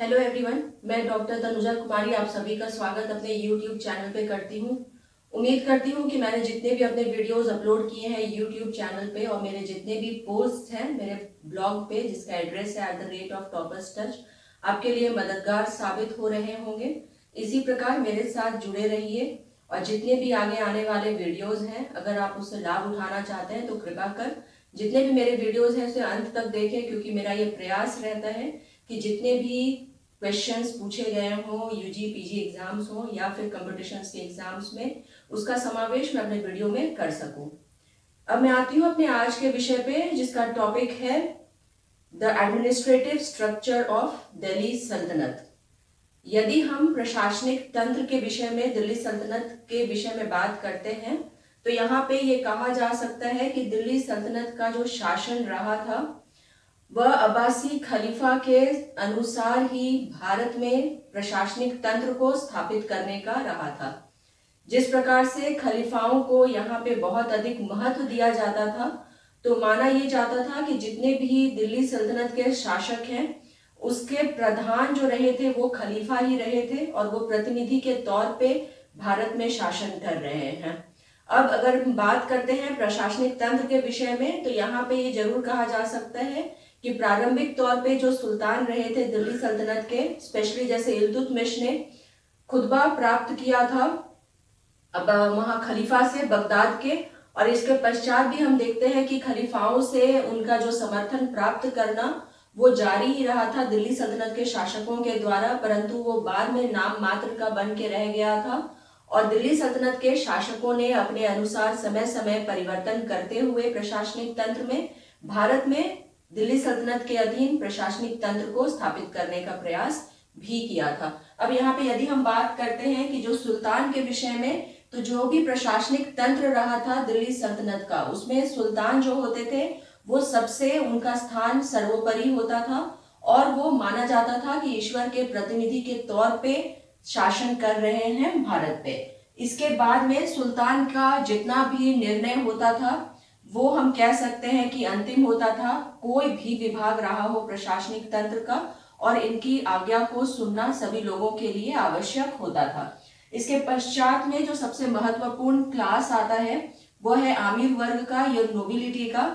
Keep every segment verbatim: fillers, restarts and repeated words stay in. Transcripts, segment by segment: Hello everyone, मैं doctor Tanuja Kumari आप सभी का स्वागत अपने यूट्यूब चैनल पे करती हूँ। उम्मीद करती हूँ कि मैंने जितने भी अपने वीडियोस अपलोड किए हैं यूट्यूब चैनल पे और मेरे जितने भी पोस्ट हैं मेरे ब्लॉग पे जिसका एड्रेस है at the rate of topper स्टर्च आपके लिए मददगार साबित हो रहे होंगे। इसी प्रकार मेरे साथ जुड़े रहिए और जितने भी आगे आने वाले वीडियोज हैं अगर आप उससे लाभ उठाना चाहते हैं तो कृपया कर जितने भी मेरे वीडियोज हैं उसे अंत तक देखें, क्योंकि मेरा ये प्रयास रहता है कि जितने भी क्वेश्चंस पूछे गए हों यूजी पीजी एग्जाम्स हों या फिर कॉम्पिटिशन्स के एग्जाम्स में उसका समावेश मैं अपने वीडियो में कर सकूं। अब मैं आती हूं अपने आज के विषय पे जिसका टॉपिक है the administrative structure of Delhi सल्तनत। यदि हम प्रशासनिक तंत्र के विषय में दिल्ली सल्तनत के विषय में बात करते हैं तो यहाँ पे ये कहा जा सकता है कि दिल्ली सल्तनत का जो शासन रहा था वह अब्बासी खलीफा के अनुसार ही भारत में प्रशासनिक तंत्र को स्थापित करने का रहा था। जिस प्रकार से खलीफाओं को यहाँ पे बहुत अधिक महत्व दिया जाता था तो माना ये जाता था कि जितने भी दिल्ली सल्तनत के शासक हैं उसके प्रधान जो रहे थे वो खलीफा ही रहे थे और वो प्रतिनिधि के तौर पे भारत में शासन कर रहे हैं। अब अगर हम बात करते हैं प्रशासनिक तंत्र के विषय में तो यहाँ पे ये जरूर कहा जा सकता है कि प्रारंभिक तौर पे जो सुल्तान रहे थे दिल्ली सल्तनत के स्पेशली जैसे इल्तुतमिश ने खुदबा प्राप्त किया था अब वहाँ खलीफा से बगदाद के, और इसके पश्चात भी हम देखते हैं कि खलीफाओं से उनका जो समर्थन प्राप्त करना वो जारी ही रहा था दिल्ली सल्तनत के शासकों के द्वारा, परंतु वो बाद में नाम मात्र का बन के रह गया था और दिल्ली सल्तनत के शासकों ने अपने अनुसार समय समय परिवर्तन करते हुए प्रशासनिक तंत्र में भारत में दिल्ली सल्तनत के अधीन प्रशासनिक तंत्र को स्थापित करने का प्रयास भी किया था। अब यहाँ पे यदि हम बात करते हैं कि जो सुल्तान के विषय में तो जो भी प्रशासनिक तंत्र रहा था दिल्ली सल्तनत का उसमें सुल्तान जो होते थे वो सबसे उनका स्थान सर्वोपरि होता था और वो माना जाता था कि ईश्वर के प्रतिनिधि के तौर पे शासन कर रहे हैं भारत पे। इसके बाद में सुल्तान का जितना भी निर्णय होता था वो हम कह सकते हैं कि अंतिम होता था, कोई भी विभाग रहा हो प्रशासनिक तंत्र का, और इनकी आज्ञा को सुनना सभी लोगों के लिए आवश्यक होता था। इसके पश्चात में जो सबसे महत्वपूर्ण क्लास आता है वो है आमीर वर्ग का या नोबिलिटी का।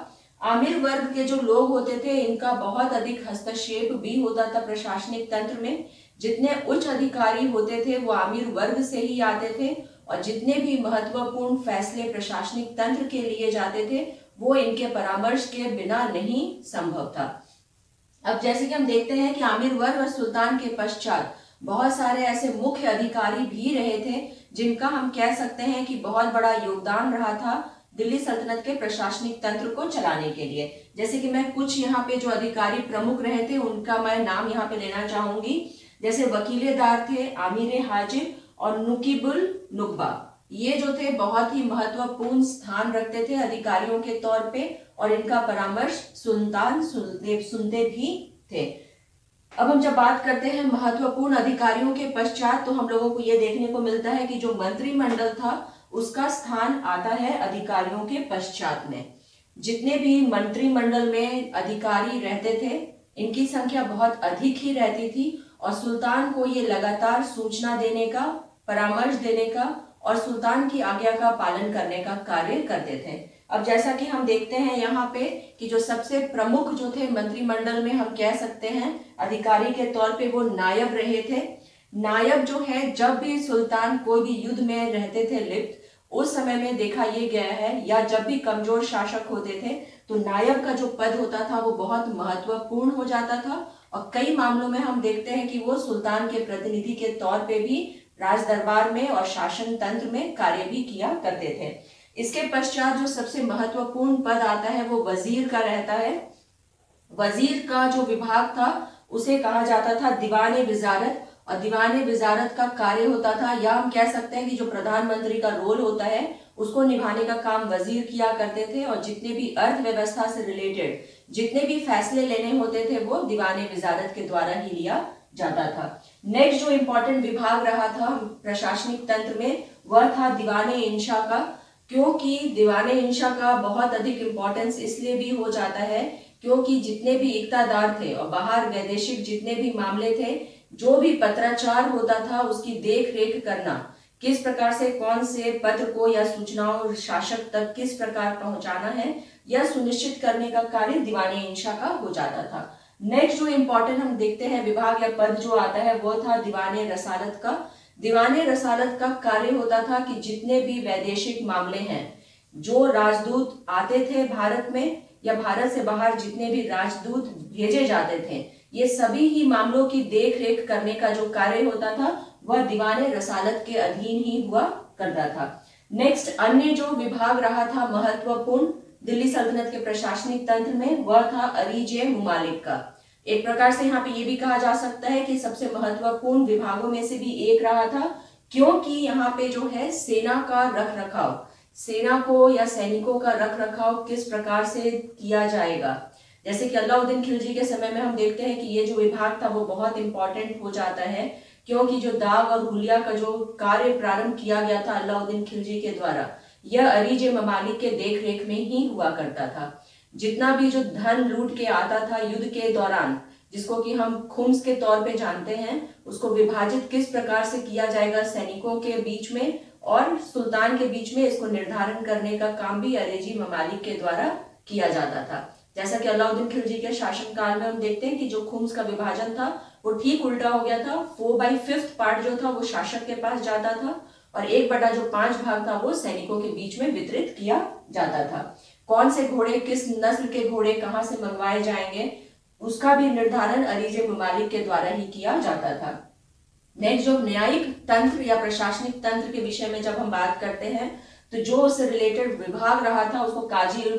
आमिर वर्ग के जो लोग होते थे इनका बहुत अधिक हस्तक्षेप भी होता था प्रशासनिक तंत्र में। जितने उच्च अधिकारी होते थे वो आमिर वर्ग से ही आते थे और जितने भी महत्वपूर्ण फैसले प्रशासनिक तंत्र के लिए जाते थे वो इनके परामर्श के बिना नहीं संभव था। अब जैसे कि हम देखते हैं कि आमिर वर्ग और सुल्तान के पश्चात बहुत सारे ऐसे मुख्य अधिकारी भी रहे थे जिनका हम कह सकते हैं कि बहुत बड़ा योगदान रहा था दिल्ली सल्तनत के प्रशासनिक तंत्र को चलाने के लिए। जैसे कि मैं कुछ यहाँ पे जो अधिकारी प्रमुख रहे थे उनका मैं नाम यहाँ पे लेना चाहूंगी, जैसे वकीलेदार थे आमिर हाजिर और नुकीबुल नुकबा, ये जो थे बहुत ही महत्वपूर्ण स्थान रखते थे अधिकारियों के तौर पे और इनका परामर्श सुल्तान सुनते सुनते भी थे। अब हम जब बात करते हैं महत्वपूर्ण अधिकारियों के पश्चात तो हम लोगों को ये देखने को मिलता है कि जो मंत्रिमंडल था उसका स्थान आता है अधिकारियों के पश्चात में। जितने भी मंत्रिमंडल में अधिकारी रहते थे इनकी संख्या बहुत अधिक ही रहती थी और सुल्तान को ये लगातार सूचना देने का, परामर्श देने का और सुल्तान की आज्ञा का पालन करने का कार्य करते थे। अब जैसा कि हम देखते हैं यहाँ पे कि जो सबसे प्रमुख जो थे मंत्रिमंडल में हम कह सकते हैं अधिकारी के तौर पे वो नायब रहे थे। नायब जो है जब भी सुल्तान कोई भी युद्ध में रहते थे लिप्त उस समय में देखा ये गया है या जब भी कमजोर शासक होते थे तो नायब का जो पद होता था वो बहुत महत्वपूर्ण हो जाता था और कई मामलों में हम देखते हैं कि वो सुल्तान के प्रतिनिधि के तौर पे भी राज दरबार में और शासन तंत्र में कार्य भी किया करते थे। इसके पश्चात जो सबसे महत्वपूर्ण पद आता है वो वजीर का रहता है। वजीर का जो विभाग था उसे कहा जाता था दीवाने विजारत और दीवाने विजारत का कार्य होता था या हम कह सकते हैं कि जो प्रधानमंत्री का रोल होता है उसको निभाने का काम वजीर किया करते थे और जितने भी अर्थव्यवस्था से रिलेटेड जितने भी फैसले लेने होते थे वो दीवाने विजारत के द्वारा ही लिया जाता था। नेक्स्ट जो इम्पोर्टेंट विभाग रहा था प्रशासनिक तंत्र में वह था दीवाने इंशा का, क्योंकि दीवाने इंशा का बहुत अधिक इम्पोर्टेंस इसलिए भी हो जाता है क्योंकि जितने भी इक्तादार थे और बाहर वैदेशिक जितने भी मामले थे, जो भी पत्राचार होता था उसकी देख रेख करना, किस प्रकार से कौन से पत्र को या सूचनाओं शासक तक किस प्रकार पहुंचाना है, यह सुनिश्चित करने का कार्य दीवाने इंशा का हो जाता था। नेक्स्ट जो इम्पोर्टेंट हम देखते हैं विभाग या पद जो आता है वो था दीवाने रसालत का। दीवाने रसालत का कार्य होता था कि जितने भी वैदेशिक मामले हैं, जो राजदूत आते थे भारत में या भारत से बाहर जितने भी राजदूत भेजे जाते थे, ये सभी ही मामलों की देख रेख करने का जो कार्य होता था वह दीवाने रसालत के अधीन ही हुआ करता था। नेक्स्ट अन्य जो विभाग रहा था महत्वपूर्ण दिल्ली सल्तनत के प्रशासनिक तंत्र में वह था अरीज़े मुमालिक का। एक प्रकार से यहाँ पे ये भी कहा जा सकता है कि सबसे महत्वपूर्ण विभागों में से भी एक रहा था, क्योंकि यहाँ पे जो है सेना का रख रखाव, सेना को या सैनिकों का रख रखाव किस प्रकार से किया जाएगा। जैसे कि अलाउद्दीन खिलजी के समय में हम देखते हैं कि ये जो विभाग था वो बहुत इंपॉर्टेंट हो जाता है, क्योंकि जो दाग और हुलिया का जो कार्य प्रारंभ किया गया था अलाउद्दीन खिलजी के द्वारा, यह अरीज़े मुमालिक के देख रेख में ही हुआ करता था। जितना भी जो धन लूट के आता था युद्ध के दौरान, जिसको कि हम खुम्स के तौर पे जानते हैं, उसको विभाजित किस प्रकार से किया जाएगा सैनिकों के बीच में और सुल्तान के बीच में, इसको निर्धारण करने का काम भी अरीज़े मुमालिक के द्वारा किया जाता था। जैसा कि अलाउद्दीन खिलजी के शासनकाल में हम देखते हैं कि जो खुम्स का विभाजन था वो ठीक उल्टा हो गया था। फोर बाई फिफ्थ पार्ट जो था वो शासक के पास जाता था और एक बटा जो पांच भाग था वो सैनिकों के बीच में वितरित किया जाता था। कौन से घोड़े, किस नस्ल के घोड़े कहाँ से मंगवाए जाएंगे, उसका भी निर्धारण अरीज़े मुमालिक के द्वारा ही किया जाता था। नेक्स्ट जो न्यायिक तंत्र या प्रशासनिक तंत्र के विषय में जब हम बात करते हैं तो जो उससे रिलेटेड विभाग रहा था उसको काजी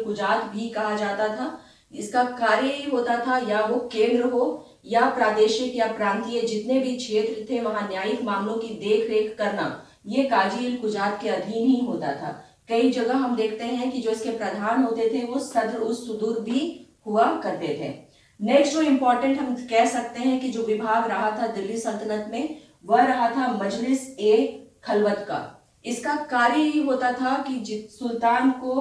भी कहा जाता था। इसका कार्य ही होता था या वो केंद्र हो या प्रादेशिक या प्रांतीय जितने भी क्षेत्र थे वहां न्यायिक मामलों की देख रेख करना, ये काजी के अधीन ही होता था। कई जगह हम देखते हैं कि जो इसके प्रधान होते थे वो सदर उस सुदूर भी हुआ करते थे। नेक्स्ट जो इम्पोर्टेंट हम कह सकते हैं कि जो विभाग रहा था दिल्ली सल्तनत में वह रहा था मजलिस ए खलवत का। इसका कार्य ही होता था कि सुल्तान को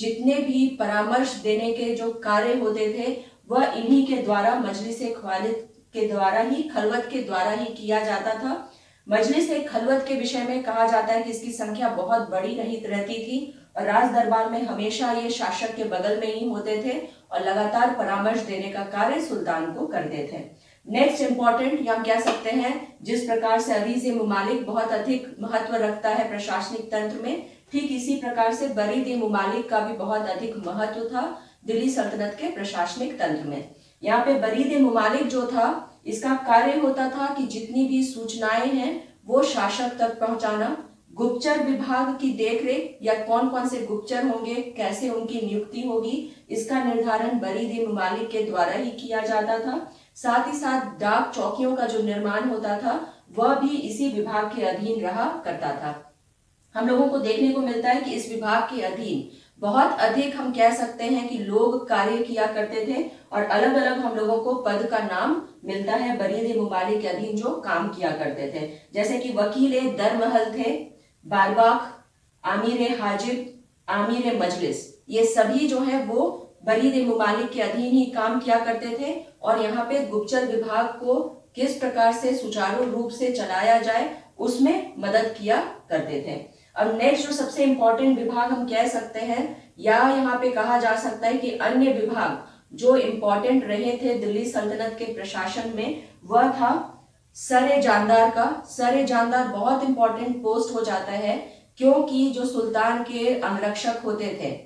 जितने भी परामर्श देने के जो कार्य होते थे वह इन्हीं के द्वारा मजलिस ए खलवत के द्वारा ही खलवत के द्वारा ही किया जाता था। मजलिस ए खलवत के विषय में कहा जाता है कि इसकी संख्या बहुत बड़ी नहीं रहती थी और राज दरबार में हमेशा ये शासक के बगल में ही होते थे और लगातार परामर्श देने का कार्य सुल्तान को करते थे। नेक्स्ट इम्पोर्टेंट हम कह सकते हैं जिस प्रकार से अरीज़े मुमालिक बहुत अधिक महत्व रखता है प्रशासनिक तंत्र में, ठीक इसी प्रकार से बरीद-ए मुमालिक का भी बहुत अधिक महत्व था दिल्ली सल्तनत के प्रशासनिक तंत्र में। यहाँ पे बरीद-ए मुमालिक जो था इसका कार्य होता था कि जितनी भी सूचनाएं हैं वो शासक तक पहुंचाना, गुप्तचर विभाग की देखरेख या कौन कौन से गुप्तचर होंगे, कैसे उनकी नियुक्ति होगी, इसका निर्धारण बरीद-ए मुमालिक के द्वारा ही किया जाता था। साथ ही साथ डाक चौकियों का जो निर्माण होता था वह भी इसी विभाग के अधीन रहा करता था। हम लोगों को देखने को मिलता है कि इस विभाग के अधीन बहुत अधिक हम कह सकते हैं कि लोग कार्य किया करते थे और अलग अलग हम लोगों को पद का नाम मिलता है बरीद-ए मुमालिक के अधीन जो काम किया करते थे। जैसे कि वकील ए दरमहल थे, बारबाख, आमीर ए हाजिब, आमीर ए मजलिस, ये सभी जो है वो बरीद-ए मुमालिक के अधीन ही काम किया करते थे। और यहाँ पे गुप्तचर विभाग को किस प्रकार से सुचारू रूप से चलाया जाए उसमें मदद किया करते थे। अब नेक्स्ट जो सबसे इम्पोर्टेंट विभाग हम कह सकते हैं या यहाँ पे कहा जा सकता है कि अन्य विभाग जो इम्पोर्टेंट रहे थे दिल्ली सल्तनत के प्रशासन में वह था सर ए जानदार का। सर ए जानदार बहुत इम्पोर्टेंट पोस्ट हो जाता है, क्योंकि जो सुल्तान के अंगरक्षक होते थे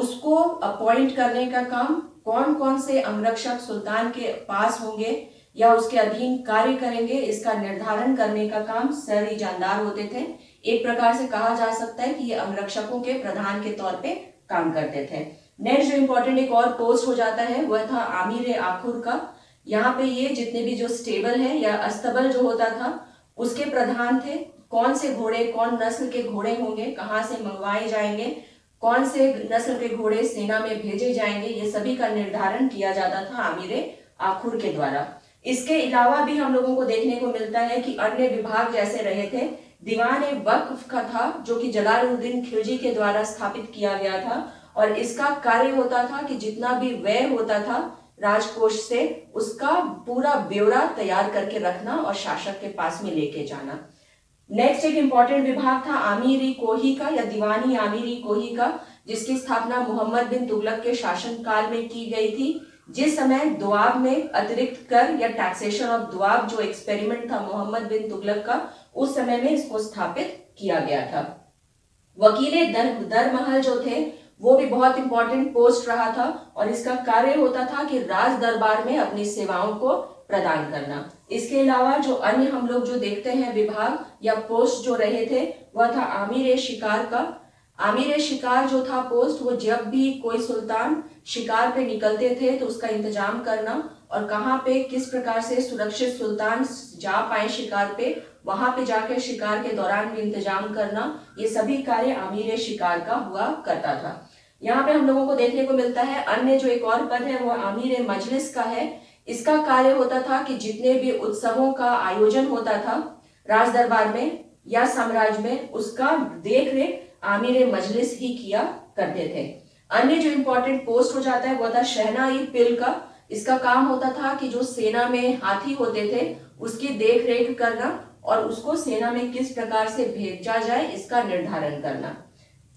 उसको अपॉइंट करने का काम, कौन कौन से अंगरक्षक सुल्तान के पास होंगे या उसके अधीन कार्य करेंगे, इसका निर्धारण करने का काम सर ए जानदार होते थे। एक प्रकार से कहा जा सकता है कि ये अंगरक्षकों के प्रधान के तौर पे काम करते थे। नेक्स्ट जो इम्पोर्टेंट एक और पोस्ट हो जाता है वह था आमिर ए आखुर का। यहाँ पे ये जितने भी जो स्टेबल है या अस्तबल जो होता था उसके प्रधान थे। कौन से घोड़े, कौन नस्ल के घोड़े होंगे, कहाँ से मंगवाए जाएंगे, कौन से नस्ल के घोड़े सेना में भेजे जाएंगे, ये सभी का निर्धारण किया जाता था आमिर ए आखुर के द्वारा। इसके अलावा भी हम लोगों को देखने को मिलता है कि अन्य विभाग जैसे रहे थे दीवाने वक्फ का था, जो कि जलालुद्दीन खिलजी के द्वारा स्थापित किया गया था और इसका कार्य होता था कि जितना भी व्यय होता था राजकोष से उसका पूरा ब्यौरा तैयार करके रखना और शासक के पास में लेके जाना। नेक्स्ट एक इम्पोर्टेंट विभाग था आमीरी कोही का या दीवानी आमीरी कोही का, जिसकी स्थापना मोहम्मद बिन तुगलक के शासनकाल में की गई थी, जिस समय दुआब में अतिरिक्त कर या टैक्सेशन ऑफ दुआब जो एक्सपेरिमेंट था मोहम्मद बिन तुगलक का, उस समय में इसको स्थापित किया गया था। वकीले दरमहल जो थे वो भी बहुत इंपॉर्टेंट पोस्ट रहा था और इसका कार्य होता था कि राज दरबार में अपनी सेवाओं को प्रदान करना। इसके अलावा जो अन्य हम लोग जो देखते हैं विभाग या पोस्ट जो रहे थे वह था आमिर ए शिकार का। आमिर ए शिकार जो था पोस्ट, वो जब भी कोई सुल्तान शिकार पे निकलते थे तो उसका इंतजाम करना और कहाँ पे किस प्रकार से सुरक्षित सुल्तान जा पाए शिकार पे, वहां पे जाकर शिकार के दौरान भी इंतजाम करना, ये सभी कार्य आमिर शिकार का हुआ करता था। यहाँ पे हम लोगों को देखने को मिलता है अन्य जो एक और पद है वो आमिर मजलिस का है। इसका कार्य होता था कि जितने भी उत्सवों का आयोजन होता था राज दरबार में या साम्राज्य में, उसका देखरेख आमिर मजलिस ही किया करते थे। अन्य जो इम्पोर्टेंट पोस्ट हो जाता है वो था शहनाई पिल का। इसका काम होता था कि जो सेना में हाथी होते थे उसकी देखरेख करना और उसको सेना में किस प्रकार से भेजा जाए इसका निर्धारण करना।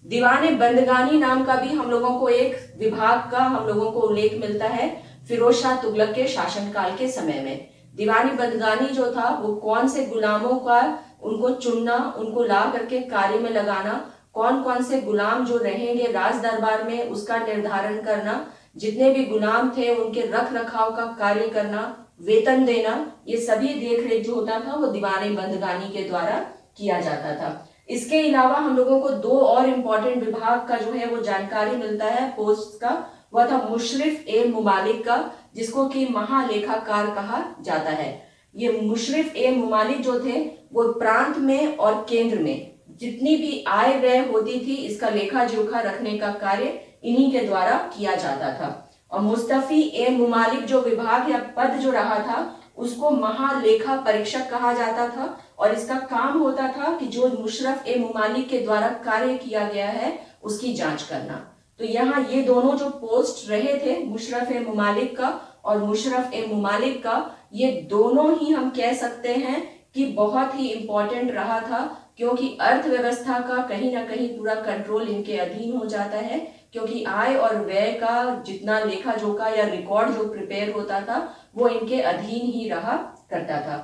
दीवाने बंदगानी नाम का भी हम लोगों को एक विभाग का हम लोगों को उल्लेख मिलता है फिरोज शाह तुगलक के शासनकाल के समय में। दीवाने बंदगानी जो था वो कौन से गुलामों का उनको चुनना, उनको ला करके कार्य में लगाना, कौन कौन से गुलाम जो रहेंगे राज दरबार में उसका निर्धारण करना, जितने भी गुलाम थे उनके रख रखाव का कार्य करना, वेतन देना, ये सभी देखरेख जो होता था वो दीवाने बंदगानी के द्वारा किया जाता था। इसके अलावा हम लोगों को दो और इम्पोर्टेंट विभाग का जो है वो जानकारी मिलता है पोस्ट का, वह था मुशरिफ़ ए मुमालिक का, जिसको कि महालेखाकार कहा जाता है। ये मुशरिफ़ ए मुमालिक जो थे वो प्रांत में और केंद्र में जितनी भी आय व्यय होती थी इसका लेखा जोखा रखने का कार्य इन्हीं के द्वारा किया जाता था। और मुस्तफ़ी ए मुमालिक जो विभाग या पद जो रहा था उसको महालेखा परीक्षक कहा जाता था और इसका काम होता था कि जो मुशरफ ए मुमालिक के द्वारा कार्य किया गया है उसकी जांच करना। तो यहाँ ये दोनों जो पोस्ट रहे थे मुशरफ ए मुमालिक का और मुशरफ ए मुमालिक का, ये दोनों ही हम कह सकते हैं कि बहुत ही इम्पोर्टेंट रहा था, क्योंकि अर्थव्यवस्था का कहीं ना कहीं पूरा कंट्रोल इनके अधीन हो जाता है, क्योंकि आय और व्यय का जितना लेखा जोखा या रिकॉर्ड जो प्रिपेयर होता था वो इनके अधीन ही रहा करता था।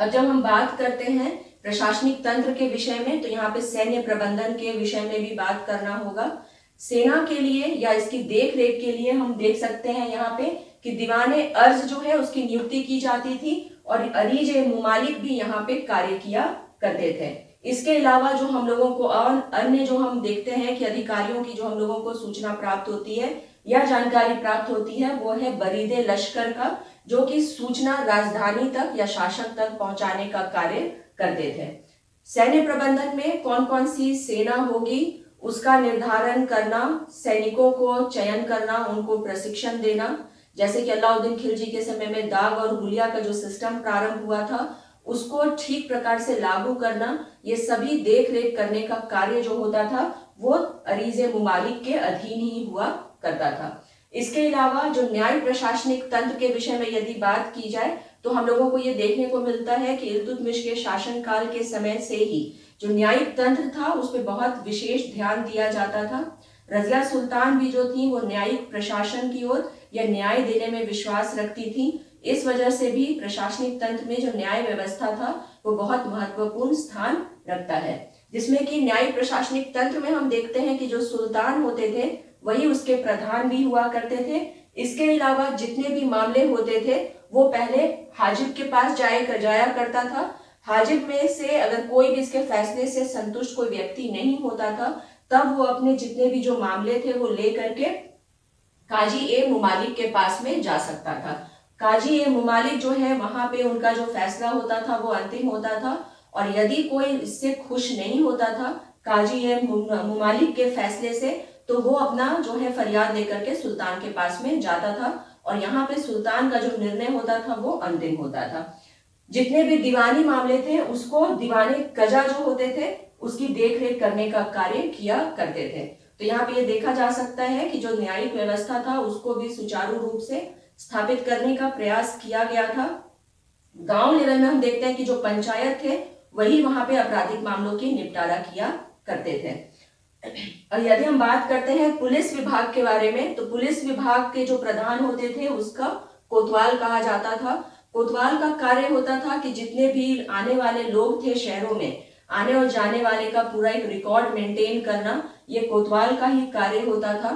अब जब हम बात करते हैं प्रशासनिक तंत्र के विषय में, तो यहाँ पे सैन्य प्रबंधन के विषय में भी बात करना होगा। सेना के लिए या इसकी देख रेख के लिए हम देख सकते हैं यहाँ पे कि दीवाने अर्ज जो है उसकी नियुक्ति की जाती थी और अरीज़े मुमालिक भी यहाँ पे कार्य किया करते थे। इसके अलावा जो हम लोगों को और अन्य जो हम देखते हैं कि अधिकारियों की जो हम लोगों को सूचना प्राप्त होती है या जानकारी प्राप्त होती है वो है बरीदे लश्कर का, जो कि सूचना राजधानी तक या शासक तक पहुंचाने का कार्य करते थे। सैन्य प्रबंधन में कौन कौन सी सेना होगी उसका निर्धारण करना, सैनिकों को चयन करना, उनको प्रशिक्षण देना, जैसे कि अलाउद्दीन खिलजी के समय में दाग और हुलिया का जो सिस्टम प्रारंभ हुआ था उसको ठीक प्रकार से लागू करना, ये सभी देख रेख करने का कार्य जो होता था वो अरीज़े मुमालिक के अधीन ही हुआ करता था। इसके अलावा जो न्याय प्रशासनिक तंत्र के विषय में यदि बात की जाए तो हम लोगों को ये देखने को मिलता है कि इल्तुतमिश के शासनकाल के समय से ही जो न्यायिक तंत्र था उस पर बहुत विशेष ध्यान दिया जाता था। रज़िया सुल्तान भी जो थी वो न्यायिक प्रशासन की ओर या न्याय देने में विश्वास रखती थी। इस वजह से भी प्रशासनिक तंत्र में जो न्याय व्यवस्था था वो बहुत महत्वपूर्ण स्थान रखता है, जिसमें कि न्याय प्रशासनिक तंत्र में हम देखते हैं कि जो सुल्तान होते थे वही उसके प्रधान भी हुआ करते थे। इसके अलावा जितने भी मामले होते थे वो पहले हाजिब के पास जाया जाया करता था। हाजिब में से अगर कोई भी इसके फैसले से संतुष्ट कोई व्यक्ति नहीं होता था तब वो अपने जितने भी जो मामले थे वो ले करके काजी ए मुमालिक के पास में जा सकता था। काजी ए मुमालिक जो है वहां पे उनका जो फैसला होता था वो अंतिम होता था और यदि कोई इससे खुश नहीं होता था काजी ए मुमालिक के फैसले से तो वो अपना जो है फरियाद लेकर के सुल्तान के पास में जाता था और यहाँ पे सुल्तान का जो निर्णय होता था वो अंतिम होता था। जितने भी दीवानी मामले थे उसको दीवाने कजा जो होते थे उसकी देखरेख करने का कार्य किया करते थे। तो यहाँ पे ये देखा जा सकता है कि जो न्यायिक व्यवस्था था उसको भी सुचारू रूप से स्थापित करने का प्रयास किया गया था। गांव लेवल में हम देखते हैं कि जो पंचायत थे वही वहां पे आपराधिक मामलों की निपटारा किया करते थे। और यदि हम बात करते हैं पुलिस विभाग के बारे में, तो पुलिस विभाग के जो प्रधान होते थे उसका कोतवाल कहा जाता था। कोतवाल का कार्य होता था कि जितने भी आने वाले लोग थे शहरों में, आने और जाने वाले का पूरा एक रिकॉर्ड मेंटेन करना, ये कोतवाल का ही कार्य होता था।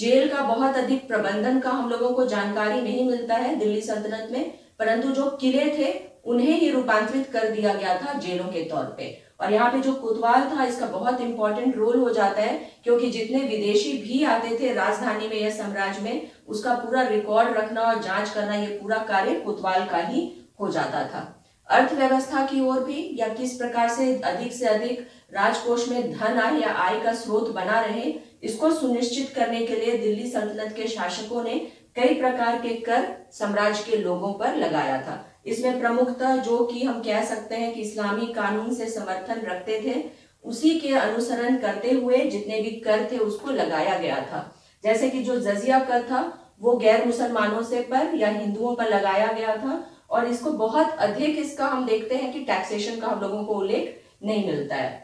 जेल का बहुत अधिक प्रबंधन का हम लोगों को जानकारी नहीं मिलता है दिल्ली सल्तनत में, परंतु जो किले थे उन्हें ही रूपांतरित कर दिया गया था जेलों के तौर पे। और यहाँ पे जो कोतवाल था इसका बहुत इंपॉर्टेंट रोल हो जाता है, क्योंकि जितने विदेशी भी आते थे राजधानी में या साम्राज्य में उसका पूरा रिकॉर्ड रखना और जांच करना, ये पूरा कार्य कोतवाल का ही हो जाता था। अर्थव्यवस्था की ओर भी, या किस प्रकार से अधिक से अधिक राजकोष में धन आय या आय का स्रोत बना रहे, इसको सुनिश्चित करने के लिए दिल्ली सल्तनत के शासकों ने कई प्रकार के कर साम्राज्य के लोगों पर लगाया था। इसमें प्रमुखतः जो कि हम कह सकते हैं कि इस्लामी कानून से समर्थन रखते थे, उसी के अनुसरण करते हुए जितने भी कर थे उसको लगाया गया था। जैसे कि जो जजिया कर था वो गैर मुसलमानों से पर या हिंदुओं पर लगाया गया था, और इसको बहुत अधिक इसका हम देखते हैं कि टैक्सेशन का हम लोगों को उल्लेख नहीं मिलता है।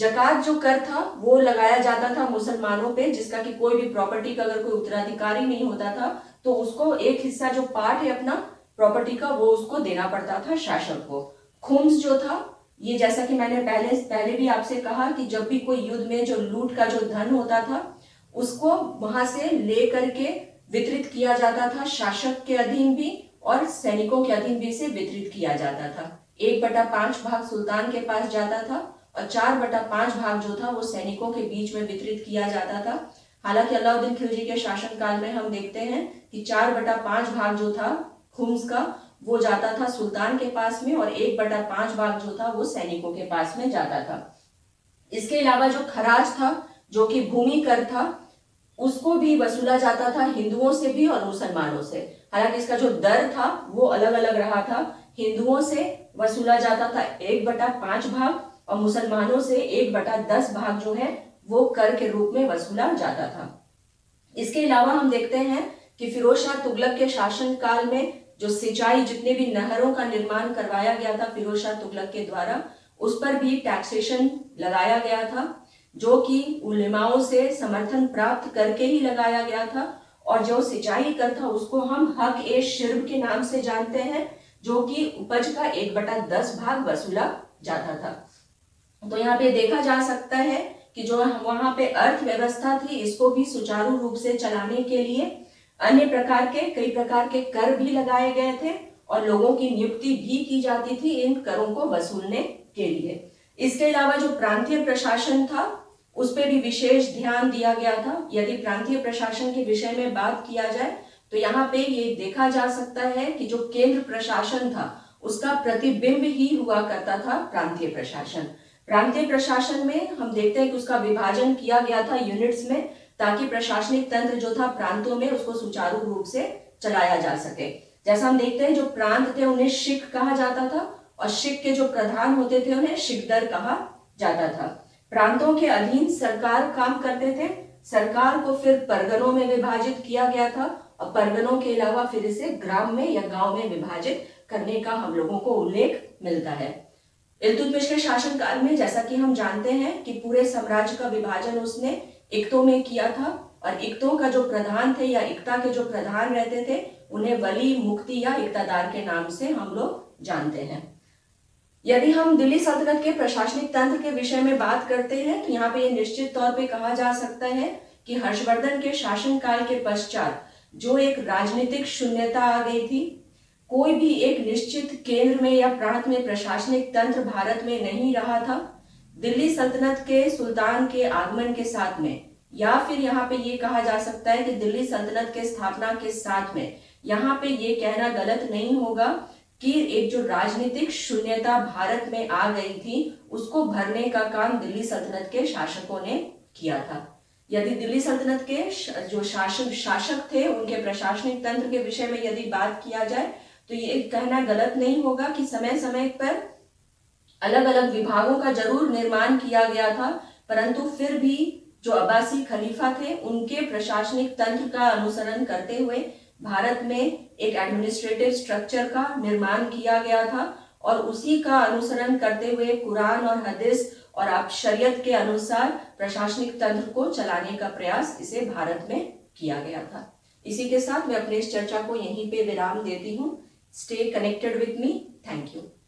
जकात जो कर था वो लगाया जाता था मुसलमानों पे, जिसका कि कोई भी प्रॉपर्टी का अगर कोई उत्तराधिकारी नहीं होता था तो उसको एक हिस्सा जो पार्ट है अपना प्रॉपर्टी का वो उसको देना पड़ता था शासक को। खुम्स जो था, ये जैसा कि मैंने पहले पहले भी आपसे कहा कि जब भी कोई युद्ध में जो लूट का जो धन होता था उसको वहां से ले करके वितरित किया जाता था, शासक के अधीन भी और सैनिकों के अधीन भी इसे वितरित किया जाता था। एक बटा पांच भाग सुल्तान के पास जाता था और चार बटा पांच भाग जो था वो सैनिकों के बीच में वितरित किया जाता था। हालांकि अलाउद्दीन खिलजी के शासनकाल में हम देखते हैं कि चार बटा पांच भाग जो था खुम्स का वो जाता था सुल्तान के पास में, और एक बटा पांच भाग जो था वो सैनिकों के पास में जाता था। इसके अलावा जो खराज था जो कि भूमि कर था उसको भी वसूला जाता था हिंदुओं से भी और मुसलमानों से। हालांकि इसका जो दर था वो अलग अलग रहा था। हिंदुओं से वसूला जाता था एक बटा पांच भाग और मुसलमानों से एक बटा दस भाग जो है वो कर के रूप में वसूला जाता था। इसके अलावा हम देखते हैं कि फिरोज शाह तुगलक के शासनकाल में जो सिंचाई, जितने भी नहरों का निर्माण करवाया गया था फिरोज शाह तुगलक के द्वारा, उस पर भी टैक्सेशन लगाया गया था, जो कि उलेमाओं से समर्थन प्राप्त करके ही लगाया गया था। और जो सिंचाई कर था उसको हम हक ए शिर्ब के नाम से जानते हैं, जो कि उपज का एक बटा दस भाग वसूला जाता था। तो यहाँ पे देखा जा सकता है कि जो वहां पे अर्थव्यवस्था थी इसको भी सुचारू रूप से चलाने के लिए अन्य प्रकार के कई प्रकार के कर भी लगाए गए थे और लोगों की नियुक्ति भी की जाती थी इन करों को वसूलने के लिए। इसके अलावा जो प्रांतीय प्रशासन था उस पे भी विशेष ध्यान दिया गया था। यदि प्रांतीय प्रशासन के विषय में बात किया जाए तो यहाँ पे ये देखा जा सकता है कि जो केंद्र प्रशासन था उसका प्रतिबिंब ही हुआ करता था प्रांतीय प्रशासन। प्रांतीय प्रशासन में हम देखते हैं कि उसका विभाजन किया गया था यूनिट्स में, ताकि प्रशासनिक तंत्र जो था प्रांतों में उसको सुचारू रूप से चलाया जा सके। जैसा हम देखते हैं जो प्रांत थे उन्हें शिक कहा जाता था और शिक के जो प्रधान होते थे उन्हें शिकदर कहा जाता था। प्रांतों के अधीन सरकार काम करते थे। सरकार को फिर परगनों में विभाजित किया गया था और परगनों के अलावा फिर इसे ग्राम में या गाँव में विभाजित करने का हम लोगों को उल्लेख मिलता है। इल्तुतमिश के शासनकाल में जैसा कि हम जानते हैं कि पूरे साम्राज्य का विभाजन उसने इक्तों में किया था, और इक्तों का जो प्रधान थे या इक्ता के जो प्रधान रहते थे उन्हें वली, मुक्ति या इक्तादार के नाम से हम लोग जानते हैं। यदि हम दिल्ली सल्तनत के प्रशासनिक तंत्र के विषय में बात करते हैं तो यहाँ पे ये निश्चित तौर पे कहा जा सकता है कि हर्षवर्धन के शासनकाल के पश्चात जो एक राजनीतिक शून्यता आ गई थी, कोई भी एक निश्चित केंद्र में या प्रांत में प्रशासनिक तंत्र भारत में नहीं रहा था। दिल्ली सल्तनत के सुल्तान के आगमन के साथ में, या फिर यहाँ पे ये कहा जा सकता है कि दिल्ली सल्तनत के स्थापना के साथ में, यहाँ पे ये कहना गलत नहीं होगा कि एक जो राजनीतिक शून्यता भारत में आ गई थी उसको भरने का काम दिल्ली सल्तनत के शासकों ने किया था। यदि दिल्ली सल्तनत के जो शासक शासक थे उनके प्रशासनिक तंत्र के विषय में यदि बात किया जाए तो ये कहना गलत नहीं होगा कि समय समय पर अलग अलग विभागों का जरूर निर्माण किया गया था, परंतु फिर भी जो अब्बासी खलीफा थे उनके प्रशासनिक तंत्र का अनुसरण करते हुए भारत में एक एडमिनिस्ट्रेटिव स्ट्रक्चर का निर्माण किया गया था और उसी का अनुसरण करते हुए कुरान और हदीस और आप शरीयत के अनुसार प्रशासनिक तंत्र को चलाने का प्रयास इसे भारत में किया गया था। इसी के साथ मैं अपने इस चर्चा को यहीं पे विराम देती हूँ। Stay connected with me. Thank you.